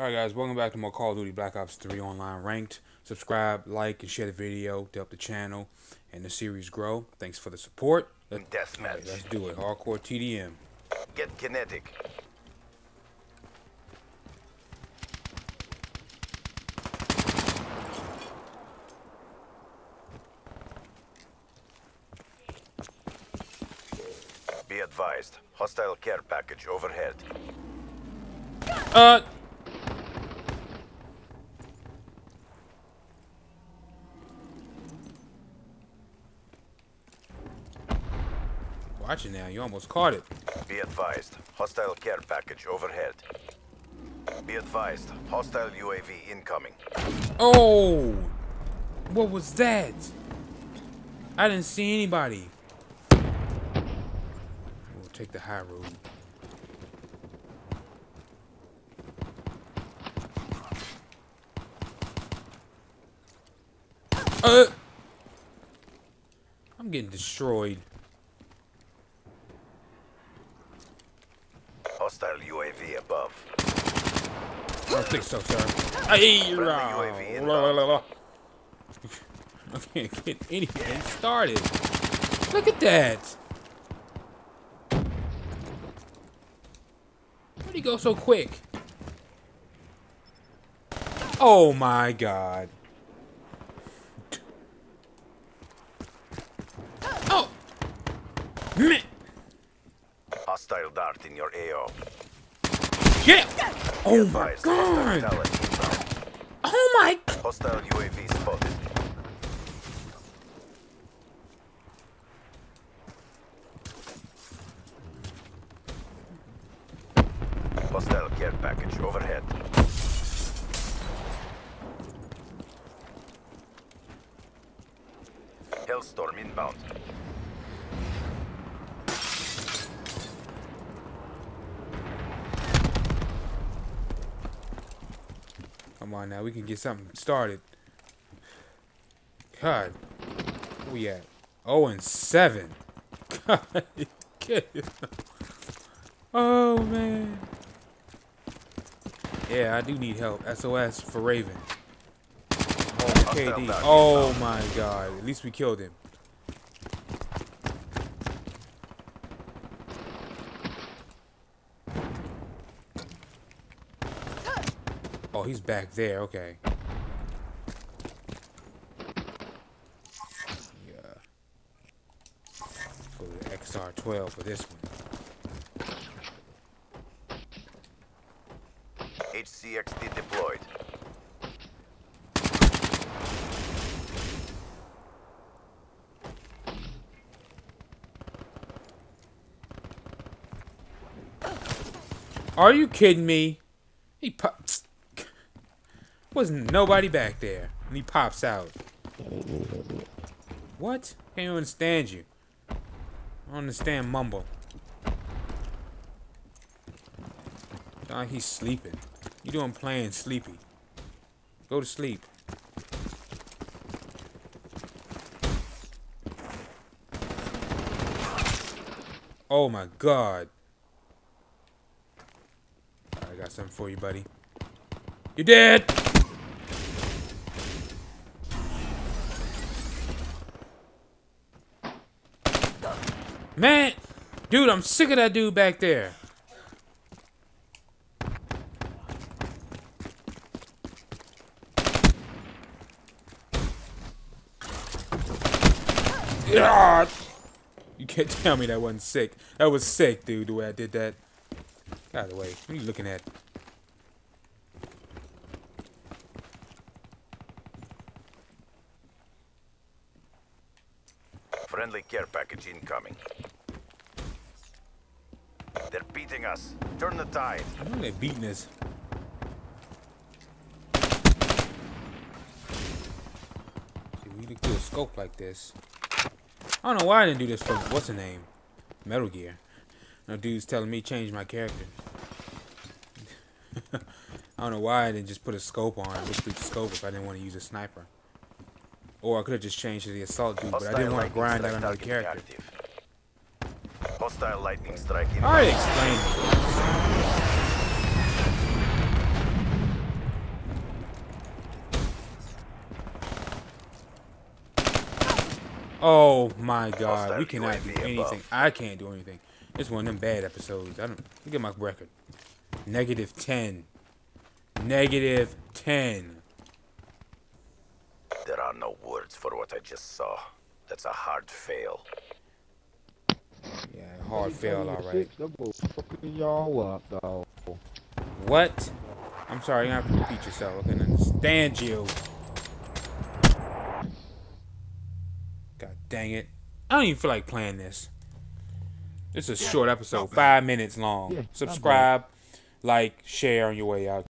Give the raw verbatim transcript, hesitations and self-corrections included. Alright guys, welcome back to more Call of Duty Black Ops three Online Ranked. Subscribe, like, and share the video to help the channel and the series grow. Thanks for the support. Let's, Deathmatch. Let's do it. Hardcore T D M. Get kinetic. Be advised. Hostile care package overhead. Uh... Watching now, you almost caught it. Be advised, hostile care package overhead. Be advised, hostile U A V incoming. Oh, what was that? I didn't see anybody. We'll take the high road. Uh, I'm getting destroyed. Hostile U A V above. I don't think so, sir. Hey, la, la, la, la. I can't get anything started. Look at that. Where'd he go so quick? Oh my God. Oh. Man. Hostile dart in your A O. Get it! Oh my God! Oh my! Hostile U A V spotted. Hostile care package overhead. Hellstorm inbound. Come on now, we can get something started. God, where we at? oh and seven. God, oh man. Yeah, I do need help. S O S for Raven. Oh, K D. Oh my God. At least we killed him. Oh, he's back there. Okay. Yeah. Go to the X R twelve for this one. H C X D deployed. Are you kidding me? He pops. Wasn't nobody back there, and he pops out. What? Can't understand you. I don't understand mumble. Nah, he's sleeping. You doing playing sleepy? Go to sleep. Oh my God! I got something for you, buddy. You're dead. Man, dude, I'm sick of that dude back there. God. You can't tell me that wasn't sick. That was sick, dude, the way I did that. By the way, what are you looking at? Friendly care package incoming. They're beating us. Turn the tide. I know they're beating us. See, we need to do a scope like this. I don't know why I didn't do this for what's the name? Metal Gear. No dude's telling me change my character. I don't know why I didn't just put a scope on. I just put the scope if I didn't want to use a sniper. Or I could have just changed to the assault dude, but I didn't want to grind out another character. Hostile lightning strike. I explained it. Oh my god, we cannot do anything. Above. I can't do anything. It's one of them bad episodes. I don't look at my record. Negative ten. Negative ten. There are no words for what I just saw. That's a hard fail. Yeah, hard fail, alright. What? I'm sorry, you have to repeat yourself. I can understand you. God dang it. I don't even feel like playing this. It's a short episode, five minutes long. Subscribe, like, share on your way out.